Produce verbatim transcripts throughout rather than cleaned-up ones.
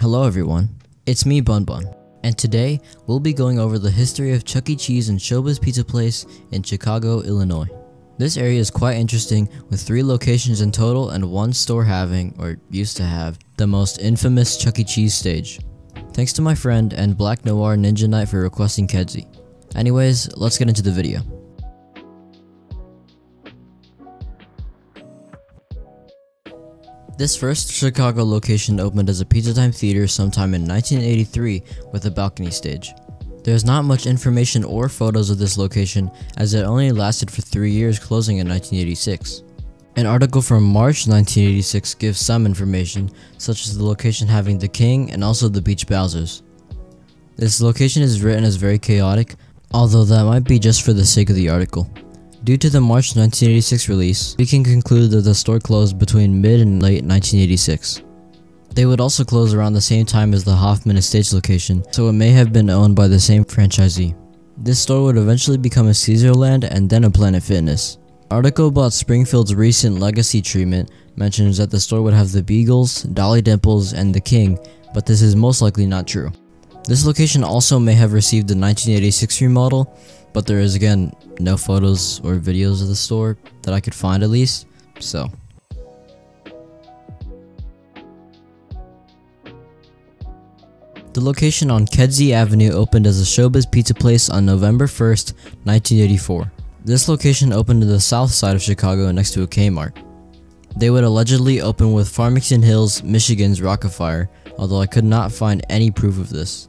Hello everyone, it's me Bun Bun, and today we'll be going over the history of Chuck E. Cheese and Showbiz Pizza Place in Chicago, Illinois. This area is quite interesting with three locations in total and one store having, or used to have, the most infamous Chuck E. Cheese stage. Thanks to my friend and Black Noir Ninja Knight for requesting Kedzie. Anyways, let's get into the video. This first Chicago location opened as a Pizza Time Theater sometime in nineteen eighty-three with a balcony stage. There is not much information or photos of this location as it only lasted for three years, closing in nineteen eighty-six. An article from March nineteen eighty-six gives some information, such as the location having the King and also the Beach Bowsers. This location is written as very chaotic, although that might be just for the sake of the article. Due to the March nineteen eighty-six release, we can conclude that the store closed between mid and late nineteen eighty-six. They would also close around the same time as the Hoffman Estates location, so it may have been owned by the same franchisee. This store would eventually become a Caesar Land and then a Planet Fitness. An article about Springfield's recent legacy treatment mentions that the store would have the Beagles, Dolly Dimples, and the King, but this is most likely not true. This location also may have received the nineteen eighty-six remodel, but there is again no photos or videos of the store that I could find at least, so. The location on Kedzie Avenue opened as a Showbiz Pizza Place on November first, nineteen eighty-four. This location opened to the south side of Chicago next to a Kmart. They would allegedly open with Farmington Hills, Michigan's Rockafire, although I could not find any proof of this.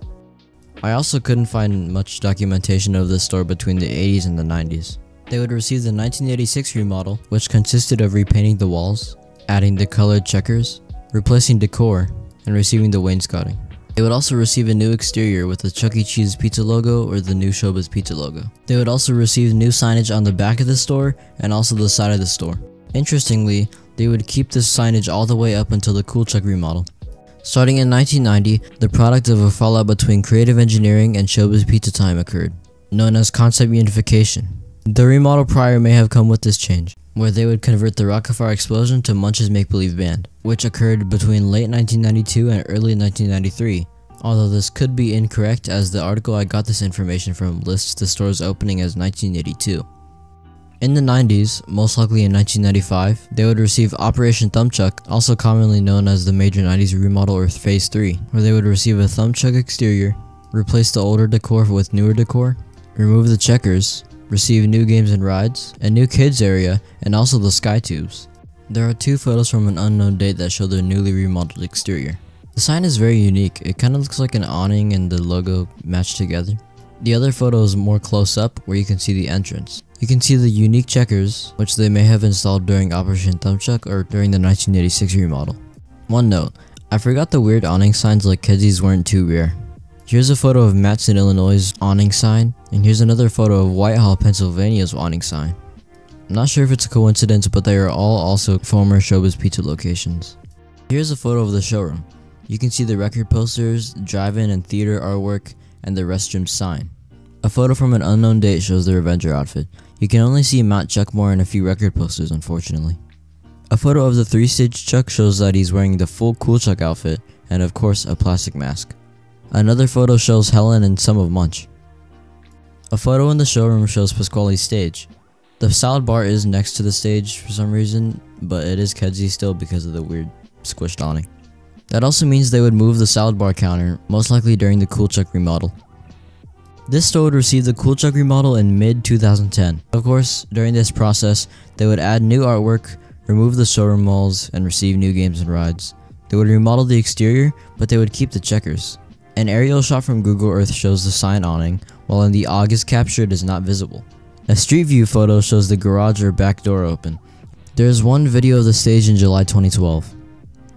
I also couldn't find much documentation of this store between the eighties and the nineties. They would receive the nineteen eighty-six remodel, which consisted of repainting the walls, adding the colored checkers, replacing decor, and receiving the wainscoting. They would also receive a new exterior with the Chuck E. Cheese Pizza logo or the new Showbiz Pizza logo. They would also receive new signage on the back of the store and also the side of the store. Interestingly, they would keep this signage all the way up until the CoolChuck remodel. Starting in nineteen ninety, the product of a fallout between Creative Engineering and Showbiz Pizza Time occurred, known as Concept Unification. The remodel prior may have come with this change, where they would convert the Rockafire Explosion to Munch's Make Believe Band, which occurred between late nineteen ninety-two and early nineteen ninety-three, although this could be incorrect as the article I got this information from lists the store's opening as nineteen eighty-two. In the nineties, most likely in nineteen ninety-five, they would receive Operation Thumbchuck, also commonly known as the Major nineties Remodel or Phase three, where they would receive a Thumbchuck exterior, replace the older decor with newer decor, remove the checkers, receive new games and rides, a new kids area, and also the sky tubes. There are two photos from an unknown date that show their newly remodeled exterior. The sign is very unique, it kinda looks like an awning and the logo matched together. The other photo is more close up where you can see the entrance. You can see the unique checkers, which they may have installed during Operation Thumbchuck or during the nineteen eighty-six remodel. One note, I forgot the weird awning signs like Kezie's weren't too rare. Here's a photo of Matson, Illinois' awning sign, and here's another photo of Whitehall, Pennsylvania's awning sign. I'm not sure if it's a coincidence, but they are all also former Showbiz Pizza locations. Here's a photo of the showroom. You can see the record posters, drive-in and theater artwork, and the restroom sign. A photo from an unknown date shows the Revenger outfit. You can only see Mount Chuckmore and a few record posters, unfortunately. A photo of the three-stage Chuck shows that he's wearing the full CoolChuck outfit, and of course a plastic mask. Another photo shows Helen and some of Munch. A photo in the showroom shows Pasquale's stage. The salad bar is next to the stage for some reason, but it is Kedzie still because of the weird squished awning. That also means they would move the salad bar counter, most likely during the CoolChuck remodel. This store would receive the CoolChuck remodel in mid two thousand ten. Of course, during this process, they would add new artwork, remove the showroom walls, and receive new games and rides. They would remodel the exterior, but they would keep the checkers. An aerial shot from Google Earth shows the sign awning, while in the August capture it is not visible. A street view photo shows the garage or back door open. There is one video of the stage in July twenty twelve.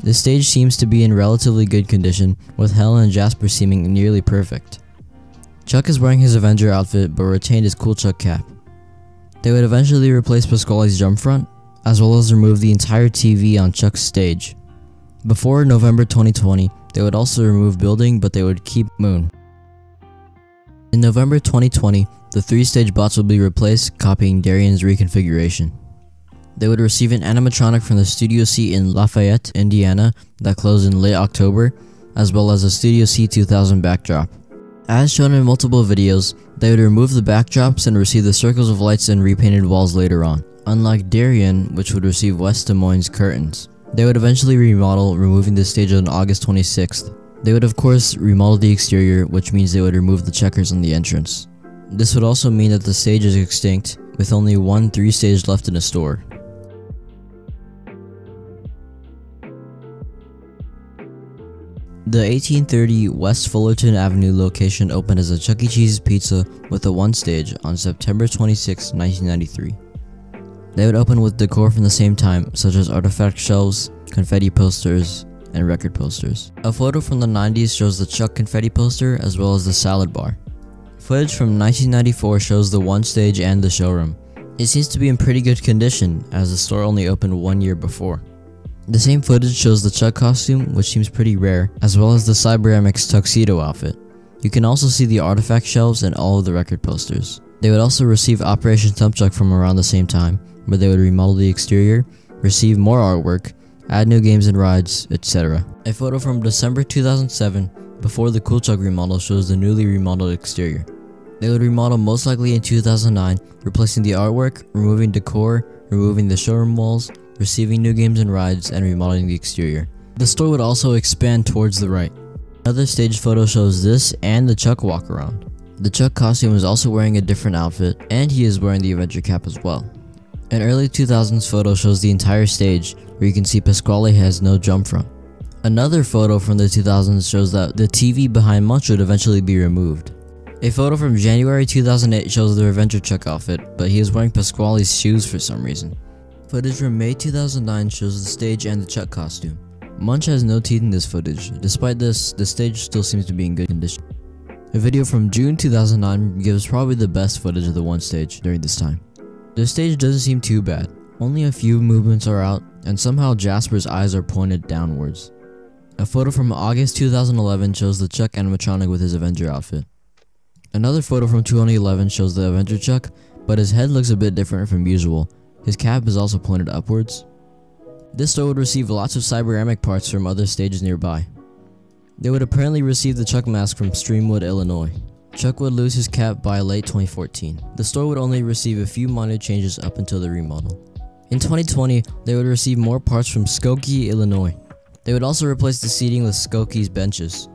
The stage seems to be in relatively good condition, with Helen and Jasper seeming nearly perfect. Chuck is wearing his Avenger outfit, but retained his CoolChuck cap. They would eventually replace Pasquale's drum front, as well as remove the entire T V on Chuck's stage. Before November twenty twenty, they would also remove building, but they would keep Moon. In November twenty twenty, the three-stage bots would be replaced, copying Darien's reconfiguration. They would receive an animatronic from the Studio C in Lafayette, Indiana, that closed in late October, as well as a Studio C two thousand backdrop. As shown in multiple videos, they would remove the backdrops and receive the circles of lights and repainted walls later on, unlike Darien, which would receive West Des Moines curtains. They would eventually remodel, removing the stage on August twenty-sixth. They would of course remodel the exterior, which means they would remove the checkers on the entrance. This would also mean that the stage is extinct, with only one three-stage left in a store. The eighteen thirty West Fullerton Avenue location opened as a Chuck E. Cheese Pizza with a one-stage on September twenty-sixth, nineteen ninety-three. They would open with decor from the same time, such as artifact shelves, confetti posters, and record posters. A photo from the nineties shows the Chuck confetti poster as well as the salad bar. Footage from nineteen ninety-four shows the one-stage and the showroom. It seems to be in pretty good condition, as the store only opened one year before. The same footage shows the Chuck costume, which seems pretty rare, as well as the CyberAmix tuxedo outfit. You can also see the artifact shelves and all of the record posters. They would also receive Operation Thumbchuck from around the same time, where they would remodel the exterior, receive more artwork, add new games and rides, et cetera. A photo from December two thousand seven, before the CoolChuck remodel, shows the newly remodeled exterior. They would remodel most likely in two thousand nine, replacing the artwork, removing decor, removing the showroom walls, receiving new games and rides, and remodeling the exterior. The store would also expand towards the right. Another stage photo shows this and the Chuck walk around. The Chuck costume is also wearing a different outfit, and he is wearing the Avenger cap as well. An early two thousands photo shows the entire stage, where you can see Pasquale has no jump from. Another photo from the two thousands shows that the T V behind Munch would eventually be removed. A photo from January two thousand eight shows the Avenger Chuck outfit, but he is wearing Pasquale's shoes for some reason. Footage from May two thousand nine shows the stage and the Chuck costume. Munch has no teeth in this footage. Despite this, the stage still seems to be in good condition. A video from June two thousand nine gives probably the best footage of the one stage during this time. The stage doesn't seem too bad. Only a few movements are out, and somehow Jasper's eyes are pointed downwards. A photo from August two thousand eleven shows the Chuck animatronic with his Avenger outfit. Another photo from two thousand eleven shows the Avenger Chuck, but his head looks a bit different from usual. His cap is also pointed upwards. This store would receive lots of CyberAmix parts from other stages nearby. They would apparently receive the Chuck mask from Streamwood, Illinois. Chuck would lose his cap by late twenty fourteen. The store would only receive a few minor changes up until the remodel. In twenty twenty, they would receive more parts from Skokie, Illinois. They would also replace the seating with Skokie's benches.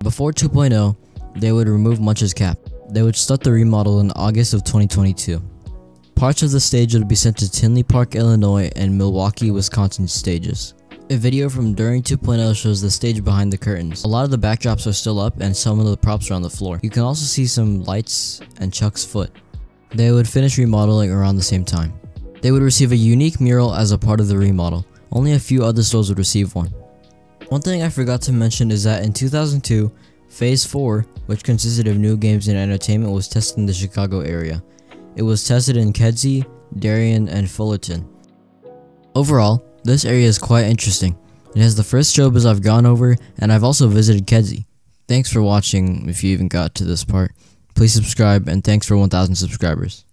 Before two point oh, they would remove Munch's cap. They would start the remodel in August of twenty twenty-two. Parts of the stage would be sent to Tinley Park, Illinois, and Milwaukee, Wisconsin stages. A video from during two point oh shows the stage behind the curtains. A lot of the backdrops are still up, and some of the props are on the floor. You can also see some lights and Chuck's foot. They would finish remodeling around the same time. They would receive a unique mural as a part of the remodel. Only a few other stores would receive one. One thing I forgot to mention is that in two thousand two, Phase four, which consisted of new games and entertainment, was tested in the Chicago area. It was tested in Kedzie, Darien, and Fullerton. Overall, this area is quite interesting. It has the first showbiz I've gone over, and I've also visited Kedzie. Thanks for watching if you even got to this part. Please subscribe, and thanks for one thousand subscribers.